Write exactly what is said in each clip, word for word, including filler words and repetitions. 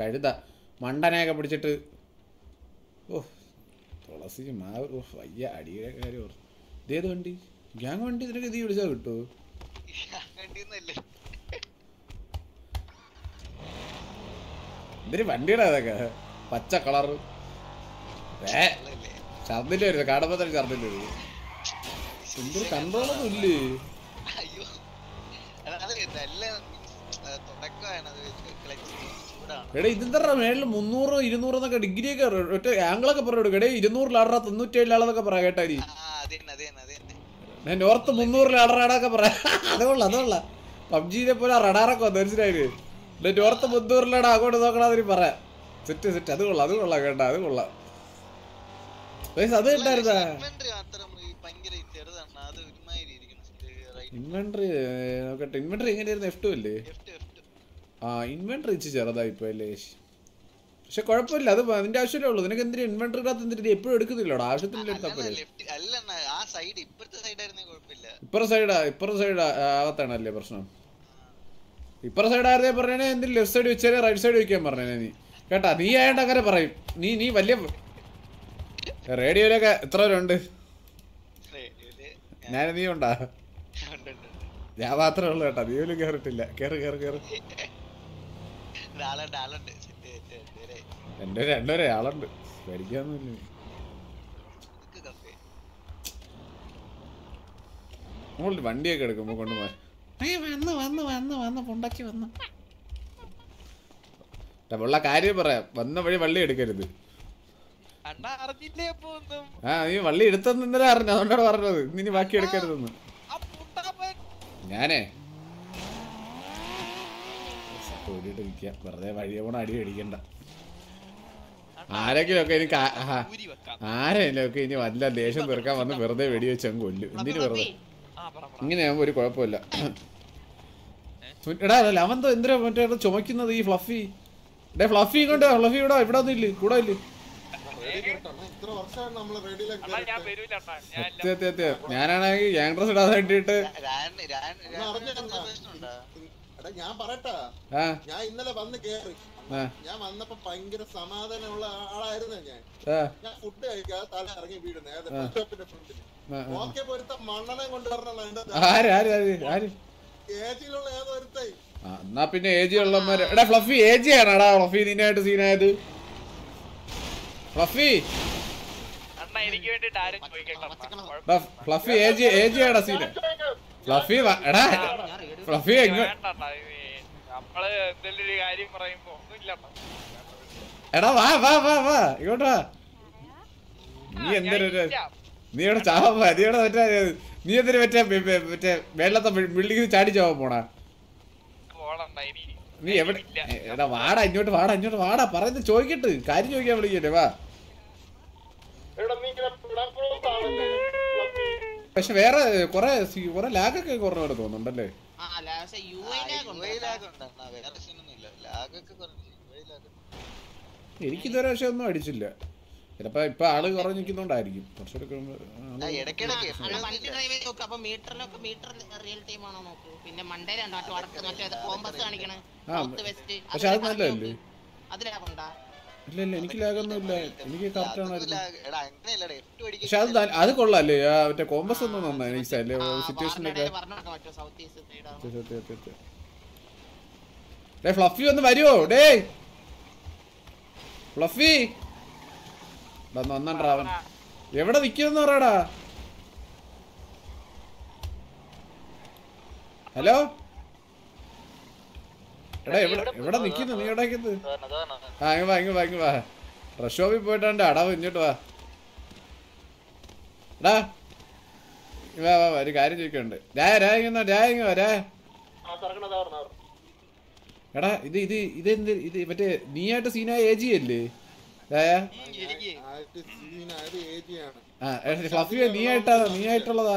കഴുത മണ്ടനയൊക്കെ പിടിച്ചിട്ട് ഓ തുളസി മാവ് വയ്യ അടിയുടെ കാര്യം ഓർത്ത് ഇതേത് വണ്ടി ഗ്യാങ് വണ്ടി ഇതിനൊക്കെ ഇത് വിളിച്ചാൽ കിട്ടുമോ ഇതൊരു വണ്ടിയുടെ അതൊക്കെ പച്ച കളറ് ഛർദില്ല വരുന്നത് കാണുമ്പോ തന്നെ ഛർദില്ല വരുന്നത് എന്തൊരു കൺട്രോളൊന്നും ഇല്ലേ എടേ ഇതെന്താ മേളിൽ മുന്നൂറ് ഇരുന്നൂറ് എന്നൊക്കെ ഡിഗ്രി ഒക്കെ ഒറ്റ ആംഗിളൊക്കെ പറഞ്ഞു എടേ ഇരുന്നൂറിലാടാ തൊണ്ണൂറ്റേഴിലാണെന്നൊക്കെ പറയാം കേട്ടാരി ഞാൻ നോർത്ത് മുന്നൂറിലാടറാടൊക്കെ പറയാം അതുകൊള്ളാം അതുകൊള്ളാം പബ്ജിയിലെ പോലെ റഡാറൊക്കെ വന്നു മനസ്സിലായി നോർത്ത് മുന്നൂറിലാടാ അങ്ങോട്ട് നോക്കണാതിരി പറയാം സെറ്റ് സെറ്റ് അത് കൊള്ളാം അത് കൊള്ളാം കേട്ടാ അത് കൊള്ളാം അത് കേട്ടായിരുന്നാ ഇൻവെന്ററി നോക്കട്ടെ ഇൻവെന്ററി എങ്ങനെയായിരുന്നു എഫ് ടു അല്ലേ ആ ഇൻവെന്ററി ഇച്ചിരി ചെറുതായി പോയല്ലേ പക്ഷെ കുഴപ്പമില്ല അത് അതിന്റെ ആവശ്യമല്ലേ ഉള്ളൂ നിനക്ക് എന്തിനാ ഇൻവെന്ററി എന്തിനാ എപ്പോഴും എടുക്കുന്നില്ലോടാ ആവശ്യത്തിൻ്റെ ഇപ്പറ സൈഡാ ഇപ്പറ സൈഡ് ആകത്താണല്ലേ പ്രശ്നം ഇപ്പറ സൈഡായിരുന്നേ പറഞ്ഞേ എന്തിന് ലെഫ്റ്റ് സൈഡ് വെച്ചാൽ റൈറ്റ് സൈഡ് വെക്കാൻ പറഞ്ഞേ നീ കേട്ടാ നീ ആയോണ്ട് അങ്ങനെ പറയും നീ നീ വലിയ റേഡിയോയിലൊക്കെ എത്ര പേരുണ്ട് ഞാൻ നീ ഉണ്ടാ ഞാൻ മാത്രമേ ഉള്ളൂ കേട്ടോ നീ പോലും കേറിട്ടില്ല കേറി കേറി കേറി എന്റെ രണ്ടുപേരെ ആളുണ്ട് പേടിക്കാന്നൊന്നും നമ്മൾ വണ്ടിയൊക്കെ എടുക്കുമ്പോ കൊണ്ടുപോകാൻ വന്ന് വന്ന് വന്ന് വന്ന് കൊണ്ടാക്കി വന്ന് ഉള്ള കാര്യം പറയാം വന്ന വഴി വള്ളി എടുക്കരുത് ആ നീ വള്ളി എടുത്തെന്ന് ഇന്നലെ അറിഞ്ഞു അതുകൊണ്ടാണ് പറഞ്ഞത് ഇന്നിനി ബാക്കി എടുക്കരുതെന്ന് ഞാനേ ഓടിയിട്ടിരിക്കാം വെറുതെ വഴിയെ പോണ അടി അടിക്കണ്ട ആരെങ്കിലും ഒക്കെ എനിക്ക് ആരെങ്കിലും ഒക്കെ ഇനി വല്ല ദേഷ്യം തീർക്കാൻ വന്ന് വെറുതെ വെടി വെച്ച് അങ്ങ് കൊല്ലും എന്തിനു വെറുതെ ഇങ്ങനെയാകുമ്പോ ഒരു കുഴപ്പമില്ല എടാ അല്ല അവന്തോ എന്തിനാ മറ്റേ ചുമക്കുന്നത് ഈ ഫ്ലഫി ഡേ ഫ്ലഫി ഇങ്ങോട്ട് ഫ്ലഫി ഇവിടെ ഇവിടെ ഒന്നും ഇല്ലേ കൂടെ ഇല്ലേ ഞാനാണെങ്കിൽ ഗ്യാങ് ഡ്രസ് ഇടാൻ വേണ്ടിട്ട് ഞാൻ പറയട്ടാ ഞാൻ ഇന്നലെ വന്ന് കേറി ഞാൻ വന്നപ്പോ ഭയങ്കര സമാധാനമുള്ള ആളായിരുന്നു ഞാൻ ഞാൻ ഫുഡ് കഴിക്കാതെ തല ഇറങ്ങി വീട് നേരെ ഓക്കെ പൊരുത്ത മണ്ണനെ കൊണ്ടുവരണം ഏജിയിലുള്ള ഏതോ ഒരുത്തായി എന്നാ പിന്നെ ഏജി ഉള്ളവന്മാര് എടാ ഫ്ലഫി ഏജി ആണാടാ ഫ്ലഫി നിന്നായിട്ട് സീനായത് ഫ്ലഫി അണ്ണാ എനിക്ക് വേണ്ടിട്ട് ആരും ചോദിക്കണ്ട ഫ്ലഫി ഏജി ഏജി ആടാ സീന ഫ്ലഫി എടാ ഫ്ലഫി നമ്മള് എന്തെങ്കിലും ഒരു കാര്യം പറയുമ്പോ ഒന്നുമില്ല എടാ വാ വാ വാ വാ ഇങ്ങോട്ട് വാ നീ എന്തൊരു നീ ഇവിടെ ചാവാ നീ ഇവിടെ മറ്റേ നീ എന്തൊരു മറ്റേ മറ്റേ വെള്ളത്തെ ബിൽഡിങ്ങിൽ ചാടി ചാവാൻ പോണാ നീ എവിടെ എടാ വാടാ ഇങ്ങോട്ട് വാടാ ഇങ്ങോട്ട് വാടാ പറയുന്നത് ചോദിക്കട്ട് കാര്യം ചോദിക്കാൻ വിളിക്കല്ലേ വാ പക്ഷെ വേറെ കൊറേ കൊറേ ലാഗൊക്കെ കുറഞ്ഞോടെ തോന്നുന്നുണ്ടല്ലേ എനിക്കിതൊരു പക്ഷെ ഒന്നും അടിച്ചില്ല ചിലപ്പോ ഇപ്പൊ ആള് കുറഞ്ഞു നിൽക്കുന്നോണ്ടായിരിക്കും പക്ഷെ അത് നല്ലതല്ലേ ഇല്ലല്ല എനിക്ക് ലാഗൊന്നുമില്ല എനിക്ക് കറക്റ്റ് ആണ് പക്ഷെ അത് അത് കൊള്ളാല്ലേ മറ്റേ കോമ്പസ് ഒന്നും നന്നായി നൈസല്ലേ സിറ്റുവേഷനൊക്കെ ഡേ ഫ്ലഫി ഒന്ന് വരുമോ ഡേ ഫ്ലഫി വന്നാണ്ടാ അവൻ എവിടെ നിൽക്കുമെന്ന് പറയടാ ഹലോ എടാ എവിടെ എവിടെ നിക്കുന്നു നീ എവിടെ ആ ഇങ്ങ് വാ ഇങ്ങ് വാ ഇങ്ങ് വാ ഡ്രസ് ഷോപ്പിൽ പോയിട്ടാണ്ട് അടവ് ഇങ്ങോട്ട് വാ എടാ വാ വാ ഒരു കാര്യം ചോദിക്കണ്ട് രായ രായ ഇങ്ങ രായ ഇങ്ങ് വാ രായ എടാ ഇത് ഇത് ഇതെന്ത് ഇത് മറ്റേ നീ ആയിട്ട് സീനായ ഏജി അല്ലേ രായ ആ ഫ്ലഫിയ നീ ആയിട്ടാ നീ ആയിട്ടുള്ളതാ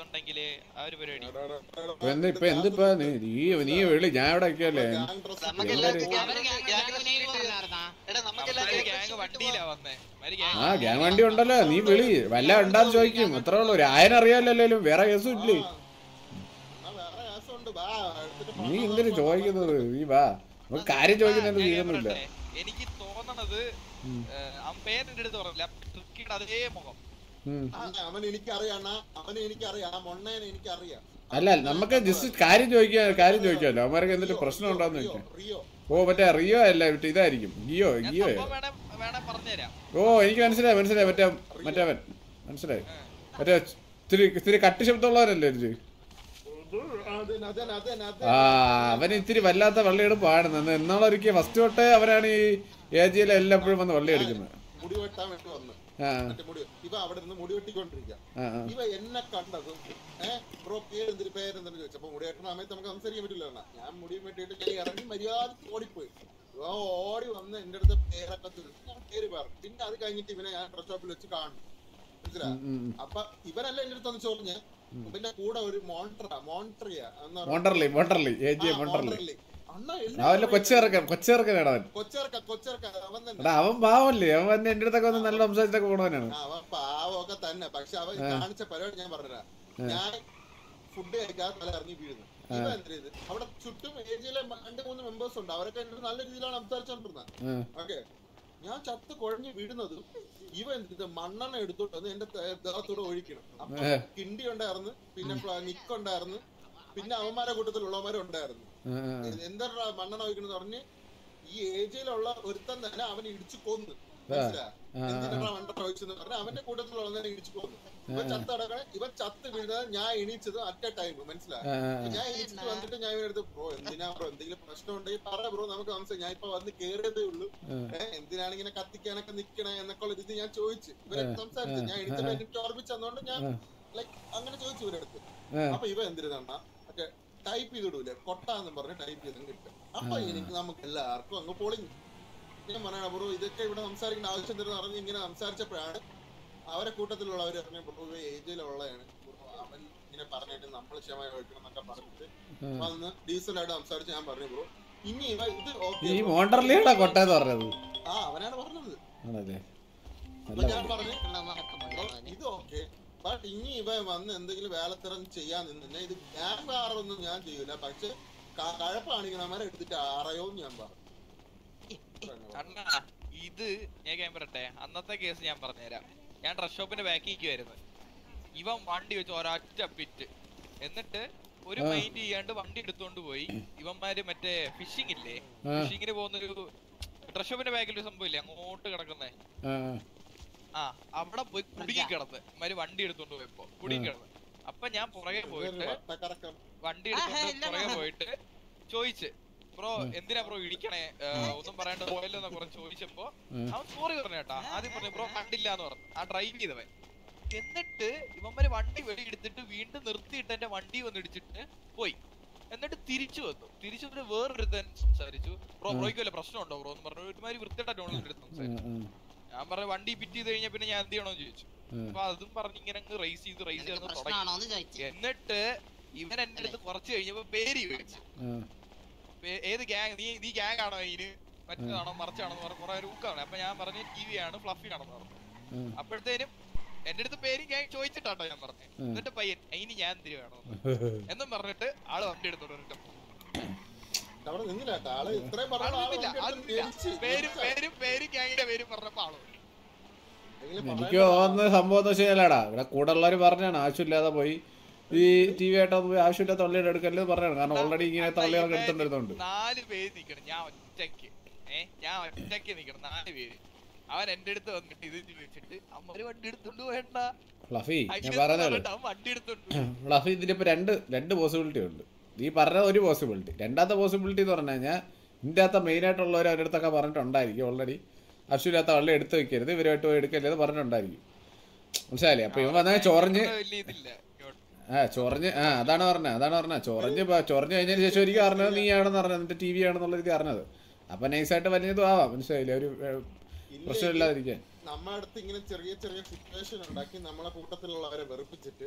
വണ്ടി ഉണ്ടല്ലോ നീ വിളി വല്ല ഉണ്ടാന്ന് ചോദിക്കും അത്രേ ഉള്ളൂ. ആയന അറിയാലല്ലോ വേറെ കേസും ഇല്ലേ നീ ഇങ്ങനെ ചോദിക്കുന്നത്. നീ വാ നമുക്ക് കാര്യം ചോദിക്കുന്നത് തീരുന്നില്ല. എനിക്ക് തോന്നണത് അമ്പയറിന്റെ അടുത്ത് പറഞ്ഞില്ല ട്രിക്കിയുടെ അതേ മുഖം അല്ല നമുക്ക് ജസ്റ്റ് കാര്യം ചോദിക്കാ കാര്യം ചോദിക്കാമല്ലോ അവന്മാർക്ക് എന്തൊരു പ്രശ്നം ഉണ്ടാന്ന് ചോദിക്കാം. ഓ മറ്റേ റിയോ അല്ല മറ്റേ ഇതായിരിക്കും ഗിയോ ഗിയോ ഓ എനിക്ക് മനസ്സിലായി മനസ്സിലായി മറ്റേ മറ്റേവൻ മനസ്സിലായി മറ്റേ ഇത്തിരി ഇത്തിരി കട്ടി ശബ്ദമുള്ളവനല്ലേ എനിക്ക് ആ അവൻ ഇത്തിരി വല്ലാത്ത വള്ളിയെടുപ്പാണ്. എന്നാളൊരിക്കൽ ഫസ്റ്റ് തൊട്ട് അവരാണ് ഈ ഏജിയിലെ എല്ലാപ്പോഴും വന്ന് വള്ളിയെടുക്കുന്നത്. ഇവ അവിടെ നിന്ന് മുടി വെട്ടിക്കൊണ്ടിരിക്കുക. ഇവ എന്നെ കണ്ടതും ഏഹ് ബ്രോ പേര് എന്തിരി പേരെന്തെന്ന് ചോദിച്ചു. അപ്പൊ മുടി വെട്ടുന്ന സമയത്ത് നമുക്ക് സംസാരിക്കാൻ പറ്റില്ല. ഞാൻ മുടി വെട്ടിയിട്ട് ഞാൻ ഇറങ്ങി മര്യാദക്ക് ഓടിപ്പോയി. ഓടി വന്ന് എന്റെ അടുത്ത് പേരൊക്കെ ചോദിച്ചു. ഞാൻ പേര് പറഞ്ഞു. പിന്നെ അത് കഴിഞ്ഞിട്ട് ഇവനെ ഞാൻ ഡ്രസ് ഷോപ്പിൽ വെച്ച് കാണും. മനസ്സിലായി? അപ്പൊ ഇവനല്ല എന്റെ അടുത്ത് ഒന്ന് ചോദിച്ചു. പിന്നെ കൂടെ ഒരു മോണ്ടറാ മോണ്ടറിയാ മോണ്ടർലി അവന്റെ കൊച്ചിറക്കൻ കൊച്ചിറക്കനാടാ അവൻ പാവല്ലേ അവൻ വന്ന് എന്റെ അടുത്തൊക്കെ വന്ന് നല്ല സംസാരിച്ചൊക്കെ പോണവനാണ്. അവൻ പാവൊക്കെ തന്നെ. പക്ഷെ അവൻ കാണിച്ച പരിപാടി ഞാൻ പറഞ്ഞുതരാം. ഞാൻ ഫുഡ് കഴിക്കാതെ തല ഇറങ്ങി വീഴുന്നു. ഇവ എന്ത് ചെയ്ത് അവിടെ ചുറ്റും ഏരിയയിലെ രണ്ട് മൂന്ന് മെമ്പേഴ്സ് ഉണ്ട്. അവരൊക്കെ എന്റെ നല്ല രീതിയിലാണ് സംസാരിച്ചോണ്ടിരുന്നത്. ഓക്കെ ഞാൻ ചത്ത് കുഴഞ്ഞ് വീഴുന്നതും ഇവ എന്ത് മണ്ണെണ്ണ എടുത്തോണ്ട് വന്ന് എന്റെ ദേഹത്തൂടെ ഒഴിക്കണം. അപ്പൊ കിണ്ടി ഉണ്ടായിരുന്നു, പിന്നെ നിക്കുണ്ടായിരുന്നു, പിന്നെ അവന്മാരെ കൂട്ടത്തിൽ ഉള്ളവന്മാരും ഉണ്ടായിരുന്നു. എന്താ മണ്ണെണ്ണ ഒഴിക്കണെന്ന് പറഞ്ഞ് ഈ ഏജിയിലുള്ള ഒരുത്തൻ തന്നെ അവനെ ഇടിച്ചു കൊന്നു. എന്തിനാ മണ്ണെണ്ണ ഒഴിച്ചെന്ന് പറഞ്ഞ അവന്റെ കൂട്ടത്തിലുള്ളവനെ ഇടിച്ചു കൊന്നു. ഇവൻ ചത്തടക്കണേ ഇവൻ ചത്ത് വീഴുന്നത് ഞാൻ എണീച്ചത് അറ്റ് എ ടൈം. മനസ്സിലായി? ഞാൻ എണീച്ചിട്ട് വന്നിട്ട് ഞാൻ ഇവരെടുത്ത് ബ്രോ എന്തിനാ ബ്രോ എന്തെങ്കിലും പ്രശ്നം ഉണ്ടെങ്കിൽ പറ ബ്രോ നമുക്ക് സംസാരിക്കാം. ഞാൻ ഇപ്പൊ വന്ന് കേറിയതേ ഉള്ളൂ. ഏഹ് എന്തിനാണ് ഇങ്ങനെ കത്തിക്കാനൊക്കെ നിക്കണേ എന്നൊക്കെ ഉള്ള രീതി ഞാൻ ചോദിച്ചു. ഇവരെ സംസാരിച്ചു ഞാൻ എണീച്ചപ്പോ എനിക്ക് ഓർമ്മിച്ചതുകൊണ്ട് ഞാൻ ലൈക് അങ്ങനെ ചോദിച്ചു ഇവരെടുത്ത്. അപ്പൊ ഇവ എന്തിരുന്നാ മറ്റേ ടൈപ്പ് ചെയ്തിടൂല്ലേ കൊട്ടാന്ന് പറഞ്ഞ് ടൈപ്പ് ചെയ്തും കിട്ടും. അപ്പൊ എനിക്ക് നമുക്ക് എല്ലാവർക്കും അങ്ങ് പൊളിഞ്ഞു. ഞാൻ പറയണ ബ്രോ ഇതൊക്കെ ഇവിടെ സംസാരിക്കേണ്ട ആവശ്യം തരുന്ന പറഞ്ഞ് ഇങ്ങനെ സംസാരിച്ചപ്പോഴാണ് അവരെ കൂട്ടത്തിലുള്ളവർ പറഞ്ഞ ഏജിയിലുള്ളതാണ് അവൻ ഇങ്ങനെ പറഞ്ഞിട്ട് നമ്മൾ ക്ഷമ കഴിക്കണം എന്നൊക്കെ പറഞ്ഞിട്ട് വന്ന് ഡീസലായിട്ട് സംസാരിച്ച് ഞാൻ പറഞ്ഞു ബ്രോ ഇനി ഇവ ഇത് കൊട്ടാന്ന് പറഞ്ഞത് ആ അവനാണ് പറഞ്ഞത്. അപ്പൊ ഞാൻ പറഞ്ഞു ഇത് ഓക്കെ ബട്ട് ഇനി ഇവ വന്ന് എന്തെങ്കിലും വേലത്തരം ചെയ്യാൻ നിന്നെ ഇത് ഞാൻ വേറൊന്നും ഞാൻ ചെയ്യൂല. പക്ഷെ കഴപ്പാണെങ്കിൽ അവരെ എടുത്തിട്ട് ആറയോന്ന് ഞാൻ പറഞ്ഞു. ഇത് ഞാൻ ഞാൻ പറയട്ടെ അന്നത്തെ കേസ് ഞാൻ പറഞ്ഞുതരാം. ഞാൻ ഡ്രസ് ഷോപ്പിന്റെ ബാക്കിക്കുവായിരുന്നു. ഇവൻ വണ്ടി വെച്ച് ഒരൊറ്റ പിറ്റ് എന്നിട്ട് ഒരു മൈൻഡ് ചെയ്യാണ്ട് വണ്ടി എടുത്തോണ്ട് പോയി. ഇവന്മാര് മറ്റേ ഫിഷിംഗ് ഇല്ലേ ഫിഷിങ്ങിന് പോകുന്നൊരു ഡ്രസ് ഷോപ്പിന്റെ ബാക്കിലൊരു സംഭവം ഇല്ലേ അങ്ങോട്ട് കിടക്കുന്നേ ആ അവിടെ പോയി കുടുങ്ങി കിടന്ന് മാര് വണ്ടി എടുത്തോണ്ട് പോയപ്പോ കുടുങ്ങി കിടന്ന്. അപ്പൊ ഞാൻ പുറകെ പോയിട്ട് വണ്ടി എടുത്തോണ്ട് പുറകെ പോയിട്ട് ചോദിച്ചു ബ്രോ എന്തിനാ ബ്രോ ഇടിക്കണേ ഒന്നും പറയണ്ട പോയല്ലോ എന്നൊക്കെ പറഞ്ഞ് ചോദിച്ചപ്പോ അവൻ സോറി പറഞ്ഞു കേട്ടാ. ആദ്യം പറഞ്ഞു ബ്രോ കണ്ടില്ല എന്ന് പറഞ്ഞു ആ ഡ്രൈവ് ചെയ്തവൻ. എന്നിട്ട് ഇവന്മാര് വണ്ടി വെടിയെടുത്തിട്ട് വീണ്ടും നിർത്തിയിട്ട് എന്റെ വണ്ടി വന്ന് ഇടിച്ചിട്ട് പോയി. എന്നിട്ട് തിരിച്ചു വന്നു. തിരിച്ചു വന്നിട്ട് വേറൊരുത്തൻ സംസാരിച്ചു ബ്രോ ബ്രോയ്ക്ക് വല്ല പ്രശ്നമുണ്ടോ ബ്രോ എന്ന് പറഞ്ഞു ഒരുമാതിരി വൃത്തിയായിട്ട് ഡോണലിന്റെ അടുത്ത് സംസാരിച്ചു. ഞാൻ പറഞ്ഞ വണ്ടി പിറ്റ് ചെയ്ത് കഴിഞ്ഞാൽ പിന്നെ ഞാൻ എന്ത് ചെയ്യണോന്ന് ചോദിച്ചു. അപ്പൊ അതും പറഞ്ഞ് ഇങ്ങനെ റേസ് ചെയ്ത് റേസ് ചെയ്ത് എന്നിട്ട് ഇവൻ എന്റെ അടുത്ത് കുറച്ച് കഴിഞ്ഞപ്പോ പേര് ചോദിച്ചു ഏത് ഗ്യാങ് നീ നീ ഗ്യാങ് ആണോ ഇതിന് മറ്റേതാണോ മറിച്ചാണോ എന്ന് പറഞ്ഞു കുറെ ഊക്കാണ്. അപ്പൊ ഞാൻ പറഞ്ഞു ടി വി ആണ് ഫ്ലഫി ആണെന്ന് പറഞ്ഞു. അപ്പോഴത്തേനും എന്റെ അടുത്ത് പേര് ഗ്യാങ് ചോദിച്ചിട്ടാട്ടോ ഞാൻ പറഞ്ഞു. എന്നിട്ട് പയ്യൻ അതിന് ഞാൻ എന്തിരി വേണോ എന്നും പറഞ്ഞിട്ട് ആള് വണ്ടി എടുത്തോണ്ട് എനിക്ക് തോന്നുന്ന സംഭവം എന്ന് വെച്ച് കഴിഞ്ഞാലാടാ ഇവിടെ കൂടെ ഉള്ളവര് പറഞ്ഞാണ് ആവശ്യമില്ലാതെ പോയി ഈ ടി വി ആയിട്ട് പോയി ആവശ്യമില്ല തള്ളിയുടെ എടുക്കല്ലേ പറഞ്ഞാണ്. കാരണം ഓൾറെഡി ഇങ്ങനെ തള്ളികളൊക്കെ എടുത്തോണ്ടിരുന്നുണ്ട്. നാല് പേര് നിക്കണം ഞാൻ ഒറ്റയ്ക്ക് ഏഹ് ഞാൻ ഒറ്റയ്ക്ക് നിക്കണം നാല് പേര്. അവൻ എന്റെ അടുത്ത് വന്നിട്ട് ഇത് ചോദിച്ചിട്ട് അമ്മര് വണ്ടി എടുത്തോണ്ട് വേണ്ട ഫ്ലഫി ഞാൻ പറഞ്ഞല്ലോ വണ്ടി എടുത്തോണ്ട് ഫ്ലഫി ഇതിന്റെ ഇപ്പൊ രണ്ട് രണ്ട് പോസിബിലിറ്റി ഉണ്ട്. നീ പറഞ്ഞ ഒരു പോസിബിലിറ്റി. രണ്ടാമത്തെ പോസിബിലിറ്റി എന്ന് പറഞ്ഞു കഴിഞ്ഞാൽ ഇതിൻ്റെ അകത്ത് മെയിനായിട്ടുള്ളവർ അവരുടെ അടുത്തൊക്കെ പറഞ്ഞിട്ടുണ്ടായിരിക്കും ഓൾറെഡി അശ്വില്ലാത്ത വള്ളം എടുത്ത് വെക്കരുത് ഇവരുമായിട്ട് പോയി എടുക്കരുത് പറഞ്ഞിട്ടുണ്ടായിരിക്കും. മനസ്സിലായില്ലേ? അപ്പൊ ഇവൻ വന്നാൽ ചൊറഞ്ഞ് ആ ചൊറഞ്ഞ് ആ അതാണ് പറഞ്ഞത് അതാണ് പറഞ്ഞത് ചൊറഞ്ഞ് ചൊറഞ്ഞ് കഴിഞ്ഞതിന് ശേഷം ഒരിക്കലും അറിഞ്ഞത് നീ ആണെന്ന് പറഞ്ഞത് എന്നിട്ട് ടി വി ആണെന്നുള്ള രീതി അറിഞ്ഞത്. അപ്പം നൈസായിട്ട് വലിയതും ആവാം. മനസ്സിലായില്ലേ? ഒരു പ്രശ്നമില്ലാതിരിക്കാൻ നമ്മുടെ അടുത്ത് ഇങ്ങനെ ചെറിയ ചെറിയ സിറ്റുവേഷൻ ഉണ്ടാക്കി നമ്മളെ കൂട്ടത്തിലുള്ളവരെ വെറുപ്പിച്ചിട്ട്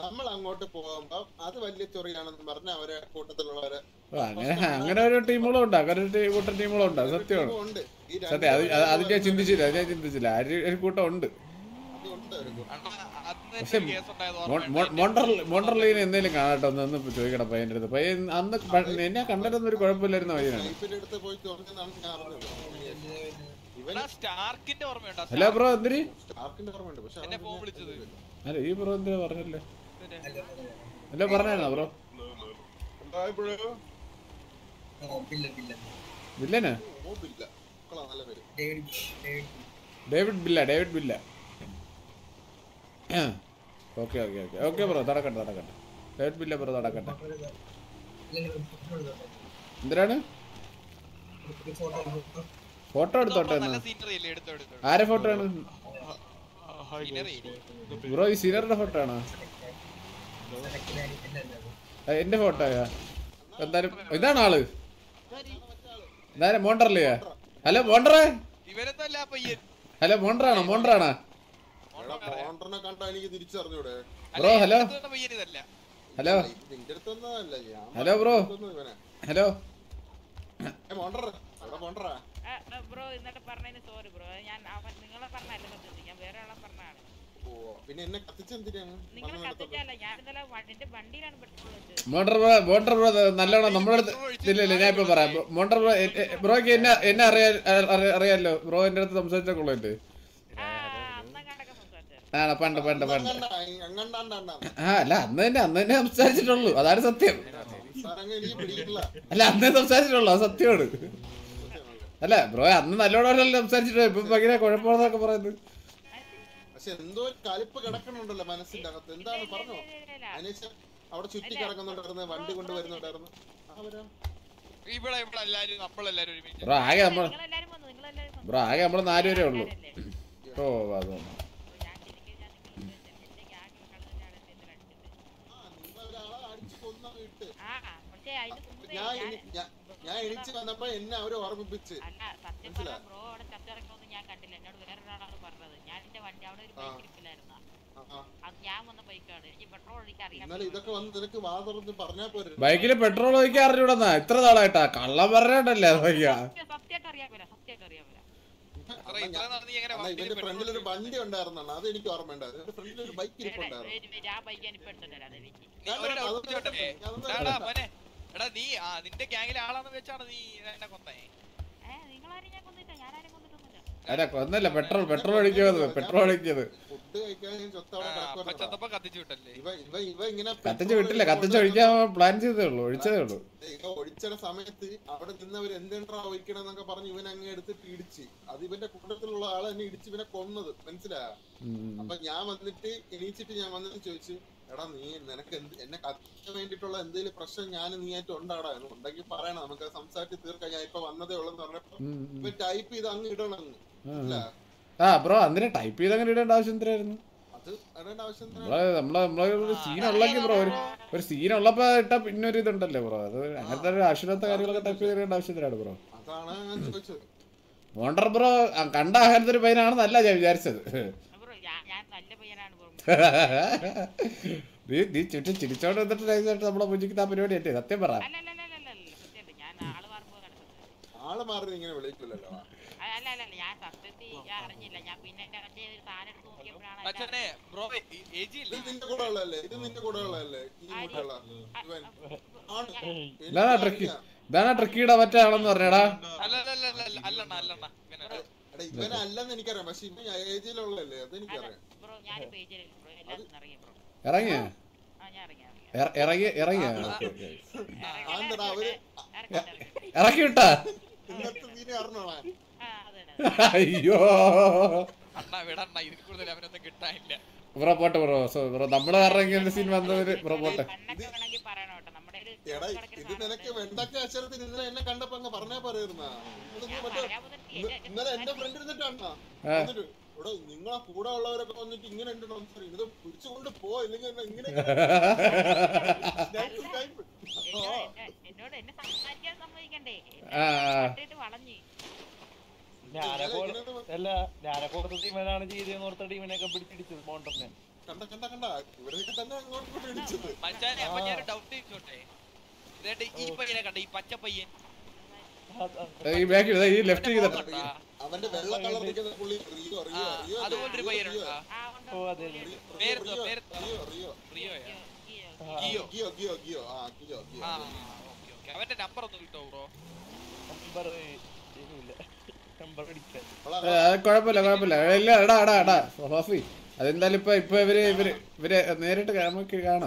അങ്ങനെ അങ്ങനെ ഓരോ ടീമുകളുണ്ട്, അങ്ങനെ ഒരു കൂട്ടം ടീമുകളുണ്ട്. അത് സത്യമാണ്, സത്യം. അത് ഞാൻ ചിന്തിച്ചില്ല, അത് ഞാൻ ചിന്തിച്ചില്ല. ഒരു കൂട്ടം ഉണ്ട്. പക്ഷെ മോണ്ടർലീന് എന്തെങ്കിലും കാണാട്ടോ ഒന്ന് ചോദിക്കട്ടെ പയ്യൻ്റെ അടുത്ത്. പയ്യൻ അന്ന് എന്നെ കണ്ടിട്ടൊന്നും ഒരു കുഴപ്പമില്ലായിരുന്നു പയ്യനാണ്. അല്ല ബ്രോ എന്തിരി അല്ല ഈ ബ്രോ എന്തിനാ പറഞ്ഞല്ലേ? അല്ല പറഞ്ഞായിരുന്നോ ബ്രോ? വില്ലനാ David Billa. David Billa. Okay okay okay okay bro, നടക്കട്ടെ നടക്കട്ടെ. ഡേവിഡ് ബില്ല ബ്രോ നടക്കട്ടെ. എന്തിനാണ് ഫോട്ടോ എടുത്തോട്ടെ? ആരെ ഫോട്ടോ ആണ് ബ്രോ? ഈ സീനറുടെ ഫോട്ടോ ആണോ? എന്റെ ഫോട്ടോയാ? എന്തായാലും ഇതാണ് ആള്. എന്തായാലും മോണ്ടറല്ലയാ? ഹലോ മോണ്ടറേ, ഹലോ മോണ്ടറാണോ? മോണ്ടറാണോ bro? Hello hello hello bro, hello നല്ലോണം നമ്മളടുത്ത് ഇല്ലല്ലേ? ഞാൻ ഇപ്പൊ പറയാം മോണ്ടർ ബ്രോ. ബ്രോയ്ക്ക് എന്നെ എന്നെ അറിയാൻ അറിയാലോ ബ്രോ? എന്റെ അടുത്ത് സംസാരിച്ചോളൂല്ലേ? ആണോ? പണ്ട് പണ്ട് പണ്ട് ആ അല്ല അന്ന് തന്നെ അന്ന് തന്നെ സംസാരിച്ചിട്ടുള്ളൂ. അതാണ് സത്യം. അല്ല അന്നേ സംസാരിച്ചിട്ടുള്ളൂ, അത് സത്യമാണ്. അല്ല ബ്രോ അന്ന് നല്ലോണം സംസാരിച്ചിട്ടുള്ളൂ. ഇപ്പൊ ഭയങ്കര കുഴപ്പമാണെന്നൊക്കെ പറയുന്നത്. എന്തോ കലിപ്പ് കിടക്കണുണ്ടല്ലോ മനസ്സിന്റെ അകത്ത്. എന്താണ് പറഞ്ഞോ? അനീഷ് അവിടെ ചുറ്റി കിടക്കുന്നുണ്ടായിരുന്നു, വണ്ടി കൊണ്ടുവരുന്നുണ്ടായിരുന്നു. ബ്രോ ആകെ നമ്മള് നാലുപേരേ ഉള്ളു. ഓ അത് ഞാൻ എണിച്ചു വന്നപ്പോ എന്നെ അവര് ഓർമ്മിപ്പിച്ച് ബൈക്കില് പെട്രോൾ ഒഴിക്കാൻ അറിഞ്ഞൂടാ ഇത്ര നാളായിട്ടാ. കള്ളം പറഞ്ഞിട്ടല്ലേ? ഫ്രണ്ടിലൊരു വണ്ടി ഉണ്ടായിരുന്നാണ്, അത് എനിക്ക് ഓർമ്മയുണ്ടായിരുന്നു. ഫ്രണ്ടിലൊരു ബൈക്ക് ഇരിപ്പുണ്ടായിരുന്നു. അല്ല കൊന്നല്ല, പെട്രോൾ പെട്രോൾ അടിക്കുന്നത് പെട്രോൾ അടിക്കുന്നത് കത്തിച്ചു വിട്ടില്ല. കത്തിച്ചു ഒഴിക്കാൻ പ്ലാൻ ചെയ്തേ ഉള്ളൂ, ഒഴിച്ചതേ ഉള്ളൂ. ഒഴിച്ച സമയത്ത് അവിടെ നിന്നവര് എന്തെണ്ടാ ഒഴിക്കണെന്നൊക്കെ പറഞ്ഞ് ഇവൻ അങ്ങ് എടുത്തിട്ട് ഇടിച്ച്, അത് ഇവന്റെ കൂട്ടത്തിലുള്ള ആളെ എന്നെ ഇടിച്ച് ഇവനെ കൊന്നത്. മനസ്സിലായ? അപ്പൊ ഞാൻ വന്നിട്ട് എണീച്ചിട്ട് ഞാൻ വന്നിട്ട് ചോദിച്ചു, എടാ നീ നിനക്ക് എന്നെ കത്തിക്കാൻ വേണ്ടിട്ടുള്ള എന്തെങ്കിലും പ്രശ്നം ഞാൻ നീ ആയിട്ട് ഉണ്ടാടാ ഉണ്ടെങ്കിൽ പറയണം, നമുക്ക് സംസാരിച്ച് തീർക്കാം. ഞാൻ ഇപ്പൊ വന്നതേ ഉള്ളെന്ന് പറഞ്ഞപ്പോ ഇപ്പൊ ടൈപ്പ് ചെയ്ത് അങ്ങ് ഇടണം. ആ ബ്രോ അന്നിനെ ടൈപ്പ് ചെയ്ത് അങ്ങനെ ഇടേണ്ട ആവശ്യം എന്തായിരുന്നു? ബ്രോ ഒരു സീൻ ഉള്ളപ്പോ ഇട്ടാ പിന്നെ ഒരു ഇതുണ്ടല്ലേ ബ്രോ? അത് അങ്ങനത്തെ അശ്വരത്തെ കാര്യങ്ങളൊക്കെ ടൈപ്പ് ചെയ്തിടേണ്ട ആവശ്യം എന്തിനാണ് ബ്രോ? മോണ്ടർ ബ്രോ കണ്ട അങ്ങനത്തെ ഒരു പയ്യനാണെന്നല്ല ഞാൻ വിചാരിച്ചത്. നീ ചുറ്റും ചിരിച്ചോണ്ട് വന്നിട്ട് നമ്മളെ പൂജിക്കുന്ന ആ പരിപാടി അല്ലേ? സത്യം പറ. ആള് മാറി ഇങ്ങനെ വിളിക്കില്ലല്ലോ. ഇതാണ് ട്രിക്കിയുടെ മറ്റേ ആളെന്ന് പറഞ്ഞടാ. ഇവനല്ലെന്ന് എനിക്കറിയാം, പക്ഷെ ഇവൻ ഏജിലുള്ളല്ലേ? അതെനിക്കറിയാം. ഇറങ്ങിയ ഇറങ്ങിയ ഇറങ്ങിയ ഇറക്കി വിട്ടാ? അയ്യോ ബ്രോ പോട്ടെ ബ്രോ. സോ ബ്രോ നമ്മള് ഇറങ്ങിയ സീൻ വന്നവര് ബ്രോ പോട്ടെ. നിങ്ങളെ കൂടെ ഉള്ളവരൊക്കെ വന്നിട്ട് ഇങ്ങനെ ഇത് പിടിച്ചുകൊണ്ട് പോ, ഇല്ലെങ്കിൽ ഞാനൊക്കെ ടീമിനെയൊക്കെ പിടിച്ചിടിച്ചത് മോണ്ടറിനെ. കണ്ട കണ്ട കണ്ട ഇവരൊക്കെ തന്നെ അങ്ങോട്ട് പിടിച്ചത് മച്ചാനെ. അപ്പോൾ ഞാൻ ഡൗട്ട് ചെയ്തോട്ടെ, ഇതെന്താ ഈ പയ്യനെ കണ്ട, ഈ പച്ച പയ്യൻ ഈ ബാക്കിൽ ദാ ഈ ലെഫ്റ്റ് ചെയ്ത അവന്റെ വെള്ള കളർ നിൽക്കുന്ന പുള്ളി റിയോ റിയോ റിയോ അതുപോലൊരു പയ്യനുണ്ടാ? ഓ അതെ പേര് പേര് റിയോ റിയോയാ ഗിയോ ഗിയോ ഗിയോ ഗിയോ ആ ഗിയോ ഗിയോ. ഓക്കേ ഓക്കേ അവന്റെ നമ്പർ ഒന്ന് കിട്ടോ ബ്രോ. നമ്പർ ഇല്ല, നമ്പർ അടിക്കാൻ കുഴപ്പമില്ല കുഴപ്പമില്ല ഇല്ല. എടാ എടാ എടാ സോഫി അതെന്തായാലും ഇപ്പൊ ഇപ്പൊ ഇവര് ഇവര് ഇവര് നേരിട്ട് കാണാൻ